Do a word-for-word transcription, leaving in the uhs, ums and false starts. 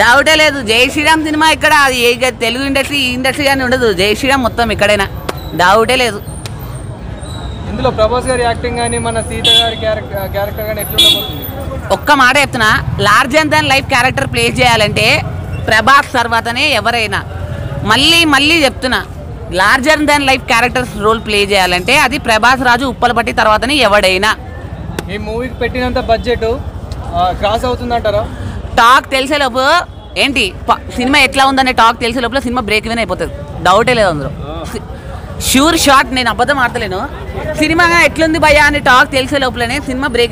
डाउटे लेदु जय श्रीराम सिनेमा इक्कड़ा Telugu industry industry गाने उंडदु जय श्रीराम मोत्तम इक्कडेना डाउटे लेदु इंदुलो प्रभास गारी याक्टिंग गानी मन सीता गारी क्यारेक्टर गानी एट्ला उंडबोतुंदी ओक्क माट चेप्तुना large and then life character play चेयालंटे प्रभास सर्वतने एवरैना मल्ली मल्ली चेप्तुना large and then life characters role play चेयालंटे अदि प्रभास राजु उप्पलपट्टी तर्वातने एवडैना ई मूवीकी पेट्टिनंत बड्जेट क्रॉस अवुतुंदी अंटारा टाक तेलिसे लोपु एंटी सिनेमा एट्ला उंदने टाक तेलिसे लोपु सिनेमा ब्रेक ईवन अयिपोतदी डाउटे लेदु अंदुलो श्यूर शॉट नेनु अबद्धम आडतलेनु सिनेमा एट्ला उंदी भय्या अनि टाक तेलिसे लोपुने सिनेमा ब्रेक।